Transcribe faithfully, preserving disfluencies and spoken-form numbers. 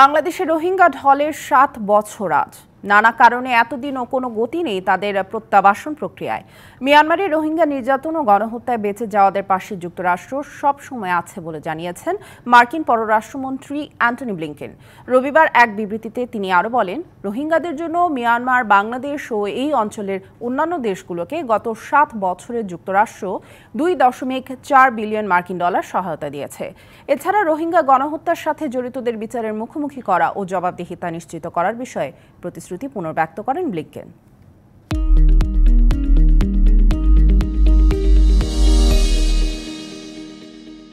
বাংলাদেশে রোহিঙ্গা ঢলের সাত বছর আজ। নানা কারণে এতদিনও কোনো গতি নেই তাদের প্রত্যাবাসন প্রক্রিয়ায়। মিয়ানমারে রোহিঙ্গা নির্যাতন ও গণহত্যায় বেঁচে যাওয়াদের পাশে যুক্তরাষ্ট্র সবসময় আছে বলে জানিয়েছেন মার্কিন পররাষ্ট্রমন্ত্রী অ্যান্টনি ব্লিংকেন। রবিবার এক বিবৃতিতে তিনি আরও বলেন, রোহিঙ্গাদের জন্য মিয়ানমার, বাংলাদেশ ও এই অঞ্চলের অন্যান্য দেশগুলোকে গত সাত বছরে যুক্তরাষ্ট্র দুই দশমিক চার বিলিয়ন মার্কিন ডলার সহায়তা দিয়েছে। এছাড়া রোহিঙ্গা গণহত্যার সাথে জড়িতদের বিচারের মুখোমুখি করা ও জবাবদিহিতা নিশ্চিত করার বিষয়ে প্রতিশ্রুতি পুনর্ব্যক্ত করেন ব্লিংকেন।